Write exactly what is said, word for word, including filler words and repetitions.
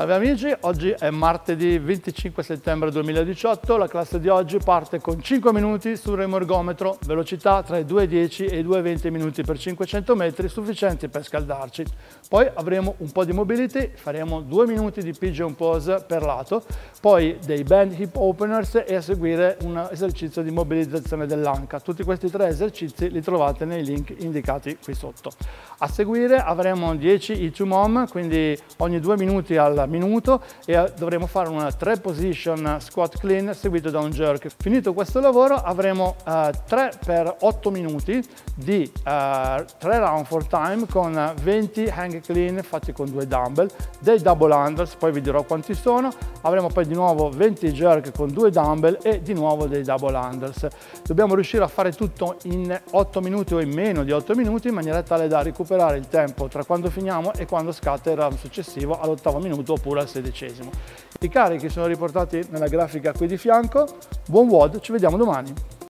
Salve amici, oggi è martedì venticinque settembre duemiladiciotto, la classe di oggi parte con cinque minuti sul remo ergometro, velocità tra i due dieci e i due venti minuti per cinquecento metri, sufficienti per scaldarci. Poi avremo un po' di mobility, faremo due minuti di pigeon pose per lato, poi dei band hip openers e a seguire un esercizio di mobilizzazione dell'anca. Tutti questi tre esercizi li trovate nei link indicati qui sotto. A seguire avremo dieci E due mom, quindi ogni due minuti al minuto, e dovremo fare una tre position squat clean seguito da un jerk. Finito questo lavoro avremo uh, tre per otto minuti di uh, tre round for time con venti hang clean fatti con due dumbbell, dei double unders, poi vi dirò quanti sono. Avremo poi di nuovo venti jerk con due dumbbell e di nuovo dei double unders. Dobbiamo riuscire a fare tutto in otto minuti o in meno di otto minuti, in maniera tale da recuperare il tempo tra quando finiamo e quando scatta il round successivo all'ottavo minuto oppure al sedicesimo. I carichi sono riportati nella grafica qui di fianco. Buon W O D, ci vediamo domani!